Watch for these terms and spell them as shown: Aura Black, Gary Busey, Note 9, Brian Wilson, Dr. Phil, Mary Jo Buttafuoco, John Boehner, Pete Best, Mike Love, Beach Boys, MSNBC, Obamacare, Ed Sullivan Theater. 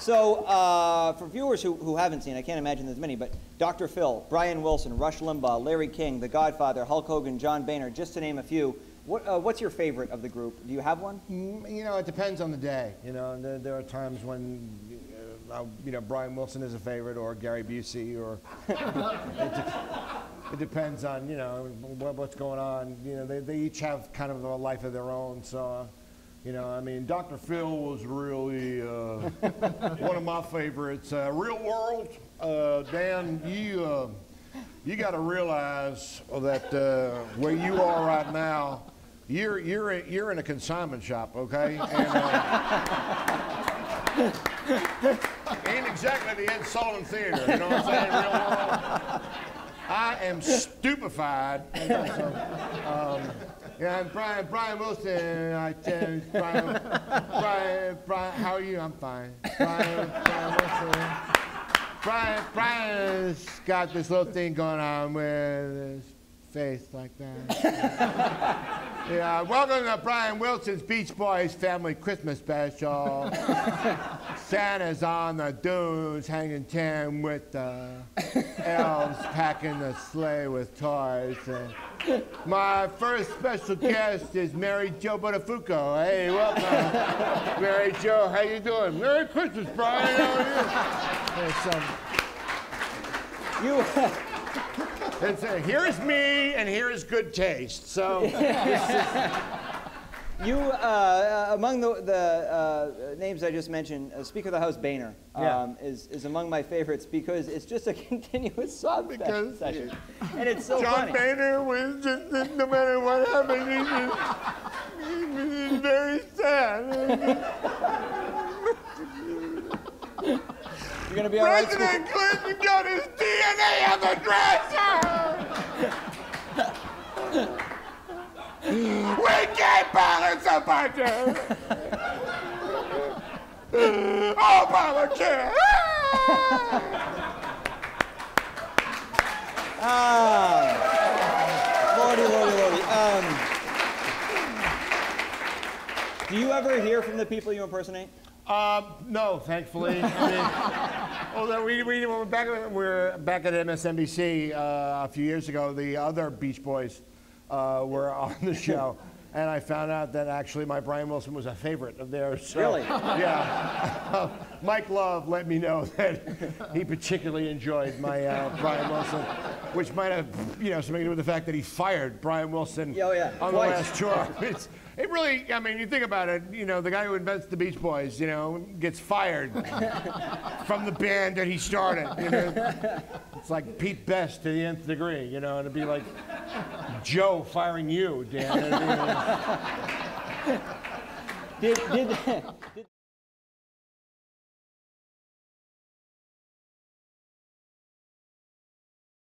So for viewers who haven't seen, I can't imagine there's many, but Dr. Phil, Brian Wilson, Rush Limbaugh, Larry King, The Godfather, Hulk Hogan, John Boehner, just to name a few. What's your favorite of the group? Do you have one? You know, it depends on the day. You know, there are times when, you know, Brian Wilson is a favorite, or Gary Busey, or it depends on, you know, what's going on. You know, they each have kind of a life of their own, so. You know, I mean, Dr. Phil was really one of my favorites. Real World, Dan, you got to realize that where you are right now, you're in a consignment shop, okay? And, ain't exactly the Ed Sullivan Theater, you know what I'm saying? Real World. I am stupefied. Yeah, and Brian Wilson, Brian, how are you? I'm fine. Brian Wilson. Brian's got this little thing going on with his face like that. Yeah, welcome to Brian Wilson's Beach Boys Family Christmas Special. Santa's on the dunes hanging tan with the elves packing the sleigh with toys. And my first special guest is Mary Jo Buttafuoco. Hey, welcome. Mary Jo, how you doing? Merry Christmas, Brian. How are you? It's, here's me, and here's good taste. So, you among the names I just mentioned, Speaker of the House Boehner is among my favorites because it's just a continuous sob session, and it's so funny. John Boehner was just no matter what happened, he's very sad. You're gonna be all right. President Clinton got his DNA on the dresser! We can't balance a budget! Obamacare! Lordy. Do you ever hear from the people you impersonate? No, thankfully. I mean, although we were back at MSNBC a few years ago, the other Beach Boys were on the show, and I found out that actually my Brian Wilson was a favorite of theirs. So, really? Yeah. Mike Love let me know that he particularly enjoyed my Brian Wilson, which might have, you know, something to do with the fact that he fired Brian Wilson on the last tour. It really, I mean, you think about it, you know, the guy who invents the Beach Boys, you know, gets fired from the band that he started, you know. It's like Pete Best to the nth degree, you know, and it'd be like Joe firing you, Dan. Did